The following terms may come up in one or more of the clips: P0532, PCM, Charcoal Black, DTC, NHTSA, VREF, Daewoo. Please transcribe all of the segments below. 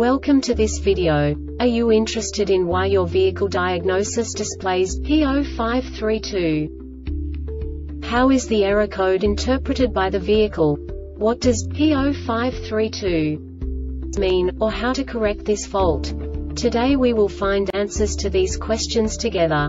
Welcome to this video. Are you interested in why your vehicle diagnosis displays P0532? How is the error code interpreted by the vehicle? What does P0532 mean, or how to correct this fault? Today we will find answers to these questions together.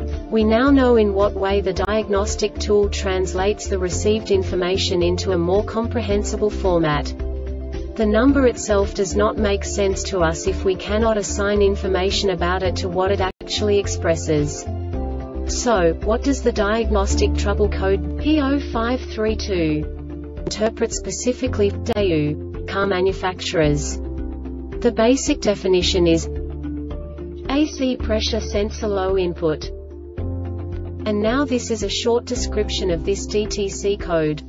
We now know in what way the diagnostic tool translates the received information into a more comprehensible format. The number itself does not make sense to us if we cannot assign information about it to what it actually expresses. So, what does the diagnostic trouble code P0532 interpret specifically for Daewoo car manufacturers? The basic definition is AC pressure sensor low input. And now this is a short description of this DTC code.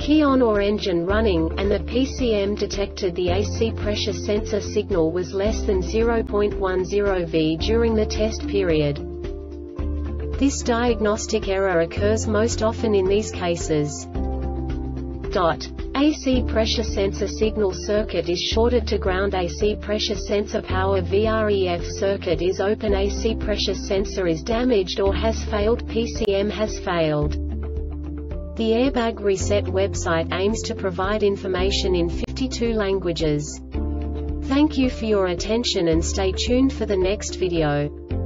Key on or engine running, and the PCM detected the AC pressure sensor signal was less than 0.10 V during the test period. This diagnostic error occurs most often in these cases. AC pressure sensor signal circuit is shorted to ground. AC pressure sensor power VREF circuit is open. AC pressure sensor is damaged or has failed. PCM has failed. The Airbag Reset website aims to provide information in 52 languages. Thank you for your attention and stay tuned for the next video.